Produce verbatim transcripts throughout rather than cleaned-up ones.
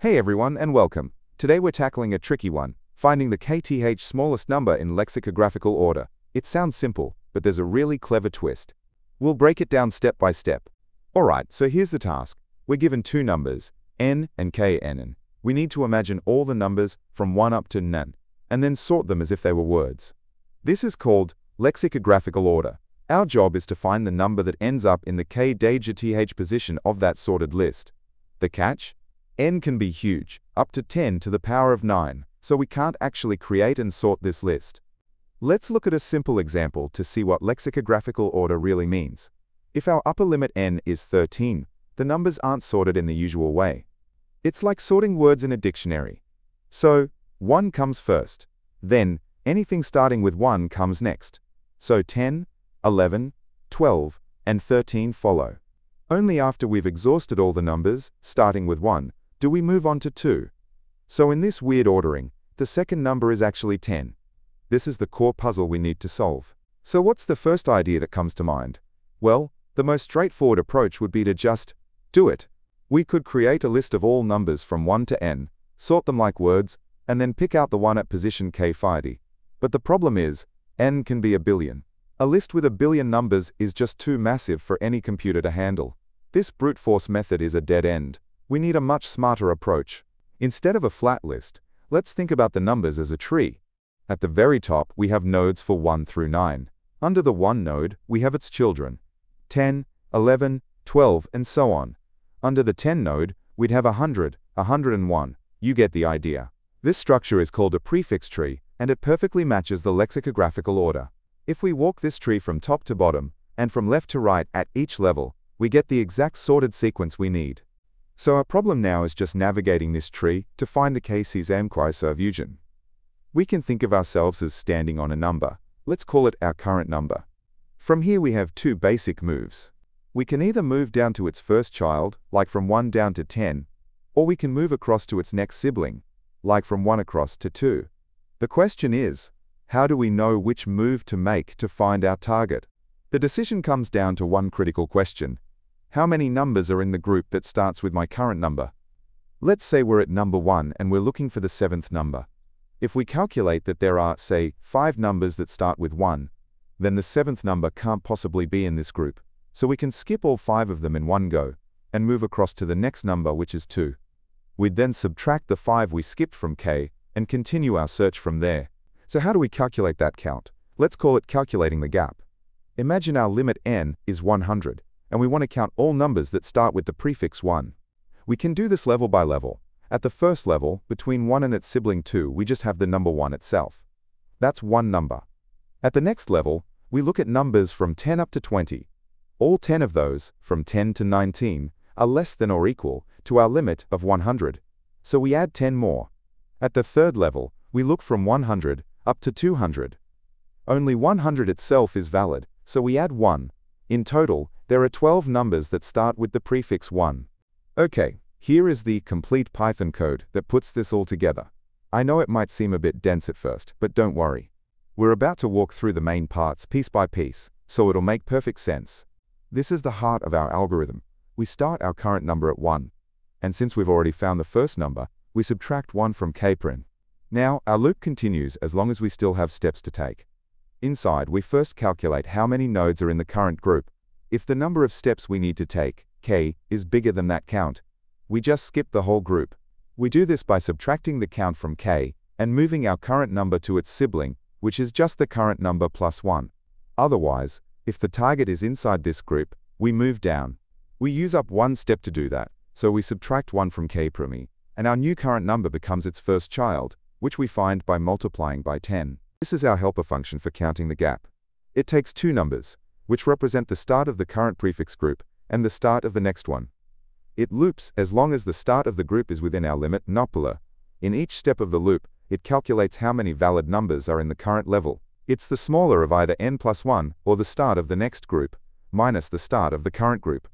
Hey everyone and welcome. Today we're tackling a tricky one, finding the K-th smallest number in lexicographical order. It sounds simple, but there's a really clever twist. We'll break it down step by step. Alright, so here's the task. We're given two numbers, n and knn. We need to imagine all the numbers from one up to none, and then sort them as if they were words. This is called lexicographical order. Our job is to find the number that ends up in the k-th position of that sorted list. The catch? N can be huge, up to ten to the power of nine, so we can't actually create and sort this list. Let's look at a simple example to see what lexicographical order really means. If our upper limit n is thirteen, the numbers aren't sorted in the usual way. It's like sorting words in a dictionary. So, one comes first, then anything starting with one comes next. So ten, eleven, twelve, and thirteen follow. Only after we've exhausted all the numbers, starting with one, do we move on to two? So in this weird ordering, the second number is actually ten. This is the core puzzle we need to solve. So what's the first idea that comes to mind? Well, the most straightforward approach would be to just do it. We could create a list of all numbers from one to n, sort them like words, and then pick out the one at position k-th. But the problem is, n can be a billion. A list with a billion numbers is just too massive for any computer to handle. This brute force method is a dead end. We need a much smarter approach. Instead of a flat list, let's think about the numbers as a tree. At the very top, we have nodes for one through nine. Under the one node, we have its children, ten, eleven, twelve, and so on. Under the ten node, we'd have one hundred, one hundred and one. You get the idea. This structure is called a prefix tree, and it perfectly matches the lexicographical order. If we walk this tree from top to bottom, and from left to right at each level, we get the exact sorted sequence we need. So our problem now is just navigating this tree to find the k-th. We can think of ourselves as standing on a number. Let's call it our current number. From here we have two basic moves. We can either move down to its first child, like from one down to ten, or we can move across to its next sibling, like from one across to two. The question is, how do we know which move to make to find our target? The decision comes down to one critical question. How many numbers are in the group that starts with my current number? Let's say we're at number one and we're looking for the seventh number. If we calculate that there are, say, five numbers that start with one, then the seventh number can't possibly be in this group, so we can skip all five of them in one go, and move across to the next number, which is two. We'd then subtract the five we skipped from k, and continue our search from there. So how do we calculate that count? Let's call it calculating the gap. Imagine our limit n is one hundred. And we want to count all numbers that start with the prefix one. We can do this level by level. At the first level, between one and its sibling two, we just have the number one itself. That's one number. At the next level, we look at numbers from ten up to twenty. All ten of those, from ten to nineteen, are less than or equal to our limit of one hundred, so we add ten more. At the third level, we look from one hundred up to two hundred. Only one hundred itself is valid, so we add one. In total, there are twelve numbers that start with the prefix one. Okay, here is the complete Python code that puts this all together. I know it might seem a bit dense at first, but don't worry. We're about to walk through the main parts piece by piece, so it'll make perfect sense. This is the heart of our algorithm. We start our current number at one, and since we've already found the first number, we subtract one from k-prin. Now, our loop continues as long as we still have steps to take. Inside, we first calculate how many nodes are in the current group. If the number of steps we need to take, k, is bigger than that count, we just skip the whole group. We do this by subtracting the count from k, and moving our current number to its sibling, which is just the current number plus one. Otherwise, if the target is inside this group, we move down. We use up one step to do that, so we subtract one from k-prime, and our new current number becomes its first child, which we find by multiplying by ten. This is our helper function for counting the gap. It takes two numbers, which represent the start of the current prefix group, and the start of the next one. It loops as long as the start of the group is within our limit Noppler. In each step of the loop, it calculates how many valid numbers are in the current level. It's the smaller of either n plus one, or the start of the next group, minus the start of the current group.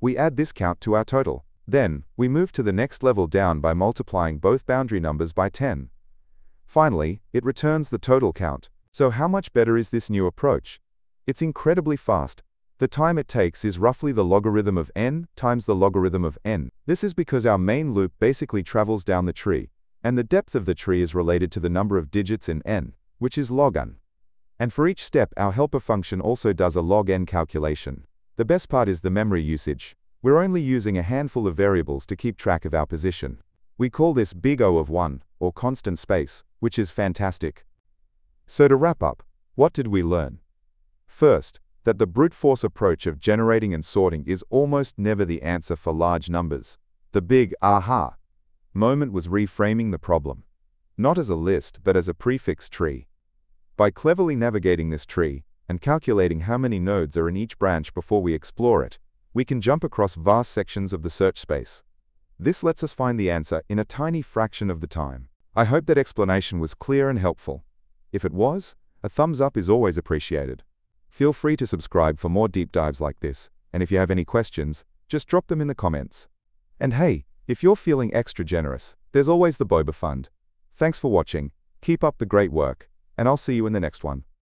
We add this count to our total. Then, we move to the next level down by multiplying both boundary numbers by ten. Finally, it returns the total count. So how much better is this new approach? It's incredibly fast. The time it takes is roughly the logarithm of n times the logarithm of n. This is because our main loop basically travels down the tree, and the depth of the tree is related to the number of digits in n, which is log n. And for each step, our helper function also does a log n calculation. The best part is the memory usage. We're only using a handful of variables to keep track of our position. We call this big O of one, or constant space, which is fantastic. So to wrap up, what did we learn? First, that the brute force approach of generating and sorting is almost never the answer for large numbers. The big aha moment was reframing the problem, not as a list but as a prefix tree. By cleverly navigating this tree and calculating how many nodes are in each branch before we explore it, we can jump across vast sections of the search space. This lets us find the answer in a tiny fraction of the time. I hope that explanation was clear and helpful. If it was, a thumbs up is always appreciated. Feel free to subscribe for more deep dives like this, and if you have any questions, just drop them in the comments. And hey, if you're feeling extra generous, there's always the Boba Fund. Thanks for watching, keep up the great work, and I'll see you in the next one.